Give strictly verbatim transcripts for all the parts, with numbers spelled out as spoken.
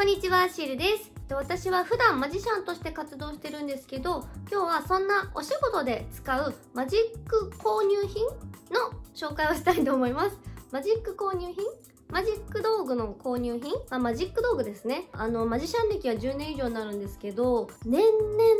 こんにちは、シールです。私は普段マジシャンとして活動してるんですけど、今日はそんなお仕事で使うマジック購入品の紹介をしたいと思います。マジック購入品、マジック道具の購入品、あ、マジック道具ですね。あの、マジシャン歴はじゅうねん以上になるんですけど、年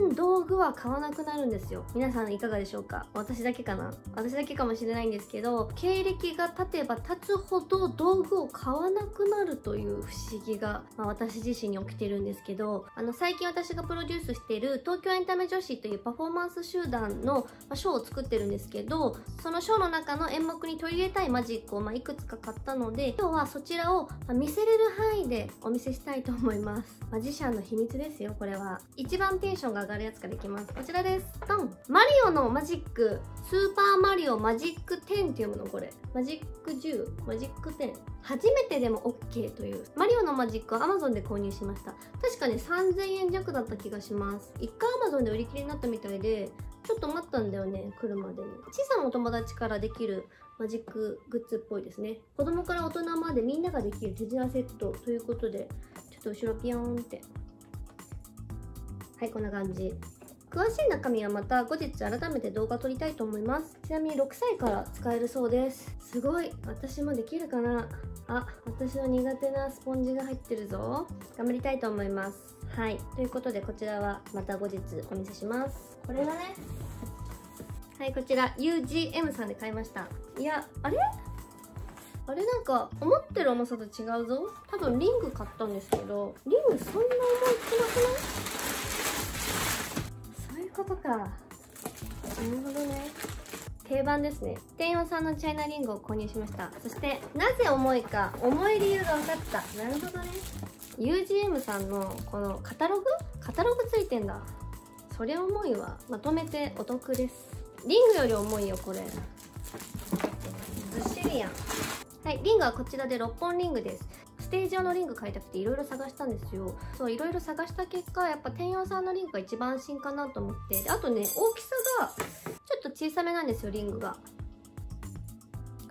々道具は買わなくなるんですよ。皆さんいかがでしょうか？私だけかな？私だけかもしれないんですけど、経歴が経てば経つほど道具を買わなくなるという不思議が、まあ、私自身に起きてるんですけど、あの、最近私がプロデュースしている東京エンタメ女子というパフォーマンス集団のショーを作ってるんですけど、そのショーの中の演目に取り入れたいマジックをまあいくつか買ったので、今日はそちらを見せれる範囲でお見せしたいと思います。マジシャンの秘密ですよ。これは一番テンションが上がるやつからいきます。こちらです。ドン。マリオのマジック、スーパーマリオマジックじゅうっていうもの。これマジックじゅう、マジックじゅう、初めてでも オーケー というマリオのマジックは アマゾン で購入しました。確かねさんぜんえん弱だった気がします。一回 アマゾン で売り切れになったみたいで、ちょっと待ったんだよね、来るまでに。小さなお友達からできるマジックグッズっぽいですね。子供から大人までみんなができる手品セットということで、ちょっと後ろピヨーンって、はい、こんな感じ。詳しい中身はまた後日改めて動画撮りたいと思います。ちなみにろくさいから使えるそうです。すごい、私もできるかなあ。私の苦手なスポンジが入ってるぞ。頑張りたいと思います。はい、ということでこちらはまた後日お見せします。これだね。はい、こちら ユージーエム さんで買いました。いや、あれあれなんか思ってる重さと違うぞ。多分リング買ったんですけど、リングそんな重いくなくない？ことか。なるほどね。定番ですね。店員さんのチャイナリングを購入しました。そしてなぜ重いか、重い理由が分かった。なるほどね。ユージーエム さんのこのカタログ？カタログついてんだ。それ重いわ。まとめてお得です。リングより重いよこれ。ずっしりやん。はい、リングはこちらでろっぽんリングです。ステージ用のリング買いたくていろいろ探したんですよ。そういろいろ探した結果、やっぱ店員さんのリングが一番安心かなと思って、であとね、大きさがちょっと小さめなんですよ。リングが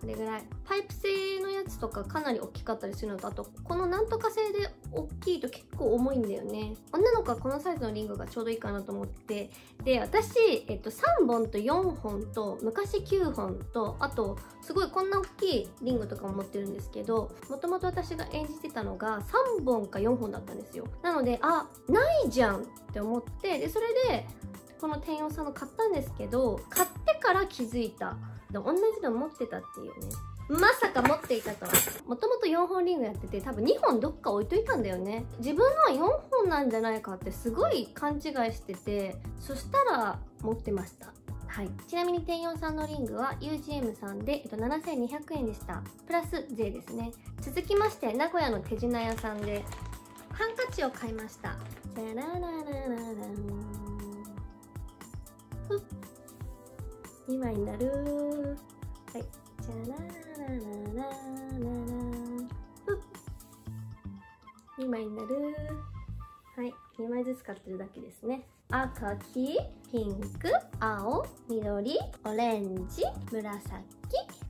これぐらい、パイプ製のやつとかかなり大きかったりするのと、あとこのなんとか製で大きいと結構重いんだよね。女の子はこのサイズのリングがちょうどいいかなと思って、で私、えっと、さんぼんとよんほんと昔きゅうほんと、あとすごいこんな大きいリングとかも持ってるんですけど、もともと私が演じてたのがさんぼんかよんほんだったんですよ。なので、あ、ないじゃんって思って、でそれでこの店員さんの買ったんですけど、買ってから気づいた。同じの持ってたっていうね。まさか持っていたとは。もともとよんほんリングやってて、多分にほんどっか置いといたんだよね。自分のはよんほんなんじゃないかってすごい勘違いしてて、そしたら持ってました。はい、ちなみに店員さんのリングは ユージーエム さんで、えっと、ななせんにひゃくえんでした。プラス税ですね。続きまして、名古屋の手品屋さんでハンカチを買いました。じゃらららららふっ。にまいになる。はい。じゃらららららふっ。にまいになる。はい。にまいずつ買ってるだけですね。赤、黄、ピンク、青、緑、オレンジ、紫、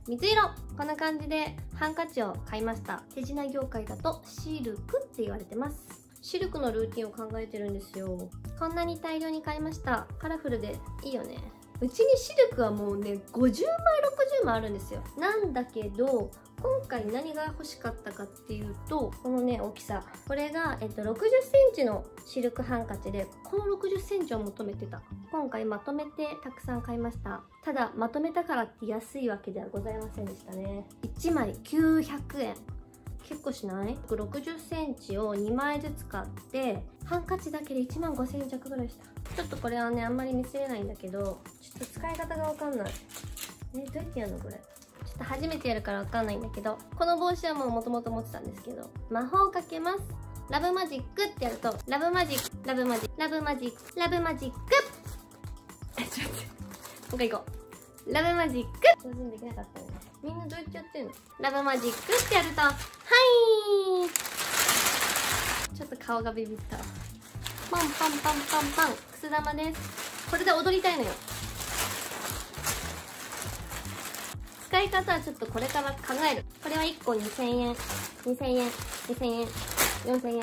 水色。こんな感じでハンカチを買いました。手品業界だとシルクって言われてます。シルクのルーティンを考えてるんですよ。こんなに大量に買いました。カラフルでいいよね。うちにシルクはもうねごじゅうまいろくじゅうまいあるんですよ。なんだけど今回何が欲しかったかっていうと、このね大きさ、これが、えっと、ろくじゅっセンチのシルクハンカチで、このろくじゅっセンチを求めてた。今回まとめてたくさん買いました。ただまとめたからって安いわけではございませんでしたね。いちまいきゅうひゃくえん、結構しない？ ろくじゅっセンチをにまいずつ買って、ハンカチだけでいちまんごせんえん弱ぐらいした。ちょっとこれはねあんまり見せれないんだけど、ちょっと使い方が分かんない。え、どうやってやるのこれ。ちょっと初めてやるから分かんないんだけど、この帽子はもうもともと持ってたんですけど、魔法をかけます。ラブマジックってやると、ラブマジック、ラブマジック、ラブマジック、ラブマジック。え、ちょっと待って、もう一回行こう。ラブマジック。上手にできなかったね。みんなどうやってやってんの？ラブマジックってやると、はいー。ちょっと顔がビビった。パンパンパンパンパン、くす玉です。これで踊りたいのよ。使い方はちょっとこれから考える。これはいっこにせんえん、にせんえん、にせんえん、よんせんえん、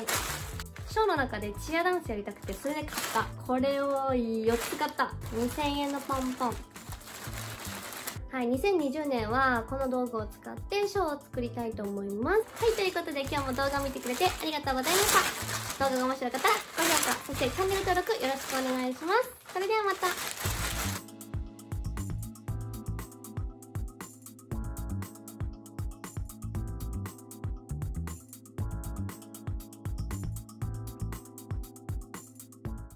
ショーの中でチアダンスやりたくて、それで買った。これをよっつ買った。にせんえんのポンポン。はい、にせんにじゅうねんはこの道具を使ってショーを作りたいと思います。はい、ということで今日も動画を見てくれてありがとうございました。動画が面白かったら高評価、そしてチャンネル登録よろしくお願いします。それではまた。